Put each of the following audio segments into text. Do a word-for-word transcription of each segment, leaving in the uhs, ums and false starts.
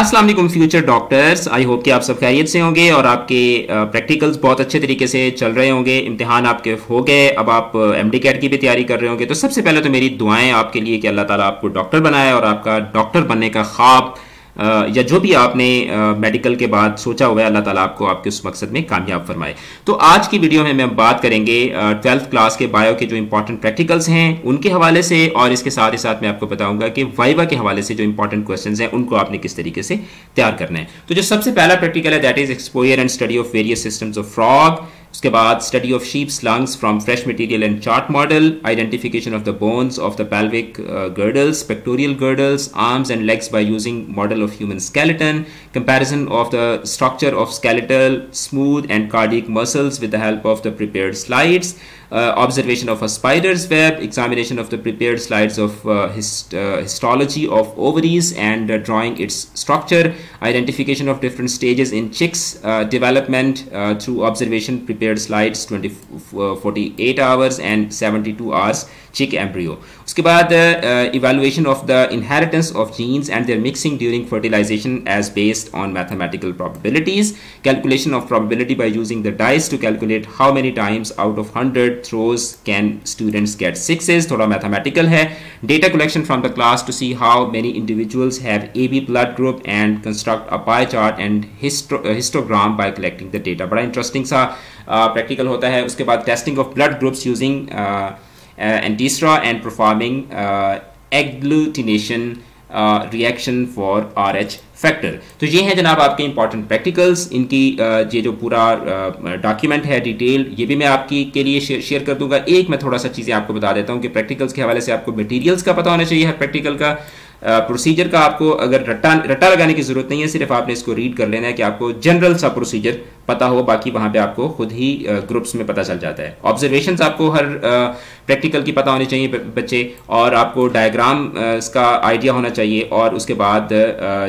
अस्सलाम वालेकुम future doctors, I hope कि आप सब खैरियत से होंगे और आपके प्रैक्टिकल्स बहुत अच्छे तरीके से चल रहे होंगे, इम्तिहान आपके हो गए, अब आप एमडी कैट की भी तैयारी कर रहे होंगे। तो सबसे पहले तो मेरी दुआएं आपके लिए कि अल्लाह ताला आपको डॉक्टर बनाए और आपका डॉक्टर बनने का ख्वाब या जो भी आपने मेडिकल के बाद सोचा हुआ है अल्लाह ताला आपको आपके उस मकसद में कामयाब फरमाए। तो आज की वीडियो में हम बात करेंगे ट्वेल्थ क्लास के बायो के जो इंपॉर्टेंट प्रैक्टिकल्स हैं उनके हवाले से, और इसके साथ ही साथ मैं आपको बताऊंगा कि वाइवा के हवाले से जो इंपॉर्टेंट क्वेश्चंस हैं उनको आपने किस तरीके से तैयार करना है। तो जो सबसे पहला प्रैक्टिकल है that is exposure and study of various systems of frog, उसके बाद study of sheep's lungs from fresh material and chart model, identification of the bones of the pelvic girdles, pectoral girdles, arms and legs by using model of human skeleton, comparison of the structure of skeletal, smooth and cardiac muscles with the help of the prepared slides, observation of a spider's web, examination of the prepared slides of histology of ovaries and drawing its structure, identification of different stages in chick's development through observation, prepared slides twenty forty-eight hours and seventy-two hours chick embryo. उसके बाद evaluation of the inheritance of genes and their mixing during fertilization as based on mathematical probabilities, calculation of probability by using the dice to calculate how many times out of one hundred throws can students get sixes, थोड़ा mathematical है, data collection from the class to see how many individuals have A B blood group and construct a pie chart and histo histogram by collecting the data. बड़ा interesting सा practical uh, होता है। उसके बाद testing of blood groups using antisera and performing agglutination reaction for R H factor. तो ये हैं जनाब आपके इंपॉर्टेंट प्रैक्टिकल्स, इनकी ये जो पूरा डॉक्यूमेंट है डिटेल ये भी मैं आपकी के लिए शेयर कर दूंगा। एक मैं थोड़ा सा चीज़ें आपको बता देता हूँ कि प्रैक्टिकल्स के हवाले से आपको मटेरियल्स का पता होना चाहिए, हर प्रैक्टिकल का प्रोसीजर का आपको अगर रट्टा रट्टा लगाने की ज़रूरत नहीं है, सिर्फ आपने इसको रीड कर लेना है कि आपको जनरल सा प्रोसीजर पता हो, बाकी वहाँ पे आपको खुद ही ग्रुप्स में पता चल जाता है। ऑब्जर्वेशंस आपको हर प्रैक्टिकल की पता होनी चाहिए बच्चे, और आपको डायग्राम का आइडिया होना चाहिए, और उसके बाद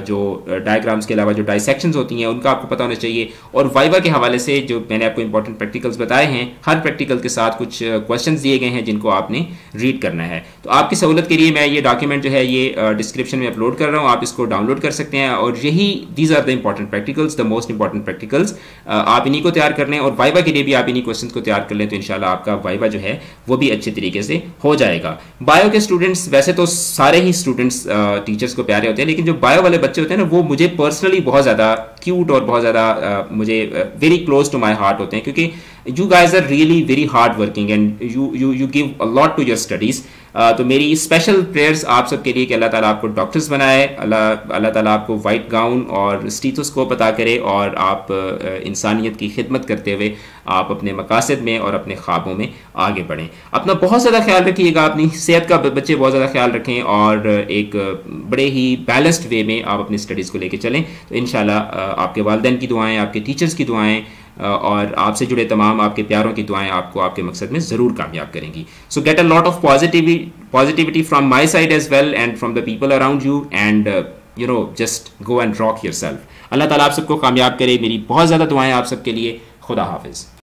जो डायग्राम्स के अलावा जो डाइसेक्शंस होती हैं उनका आपको पता होना चाहिए। और वाइवा के हवाले से जो मैंने आपको इंपॉर्टेंट प्रैक्टिकल्स बताए हैं, हर प्रैक्टिकल के साथ कुछ क्वेश्चंस दिए गए हैं जिनको आपने रीड करना है। तो आपकी सहूलत के लिए मैं ये डॉक्यूमेंट जो है ये डिस्क्रिप्शन में अपलोड कर रहा हूँ, आप इसको डाउनलोड कर सकते हैं। और यही these are the important practicals, the most important practicals, आप इन्हीं को तैयार कर लें, और वाइवा के लिए भी आप इन्हीं क्वेश्चंस को तैयार कर लें तो इंशाल्लाह आपका वाइवा जो है वो भी अच्छे तरीके से हो जाएगा। बायो के स्टूडेंट्स, वैसे तो सारे ही स्टूडेंट्स टीचर्स को प्यारे होते हैं, लेकिन जो बायो वाले बच्चे होते हैं ना वो मुझे पर्सनली बहुत ज़्यादा क्यूट और बहुत ज़्यादा मुझे very close to my heart होते हैं, क्योंकि you guys are really very hard working and you you you give a lot to your studies. तो मेरी स्पेशल प्रेयर्स आप सबके लिए कि अल्लाह ताला आपको डॉक्टर्स बनाए, अल्लाह अल्लाह ताला आपको वाइट गाउन और स्टीथोस्कोप अता करे और आप इंसानियत की खिदमत करते हुए आप अपने मकासद में और अपने ख्वाबों में आगे बढ़ें। अपना बहुत ज़्यादा ख्याल रखिएगा, अपनी सेहत का बच्चे बहुत ज़्यादा ख्याल रखें, और एक बड़े ही बैलेंस्ड वे में आप अपनी स्टडीज़ को लेकर चलें तो इंशाल्लाह आपके वालिदैन की दुआएँ, आपके टीचर्स की दुआएँ और आपसे जुड़े तमाम आपके प्यारों की दुआएं आपको आपके मकसद में ज़रूर कामयाब करेंगी। So get a lot of positivity positivity from my side as well and from the people around you, and you know just go and rock yourself. अल्लाह ताला आप सबको कामयाब करे, मेरी बहुत ज़्यादा दुआएं आप सबके लिए। खुदा हाफिज़।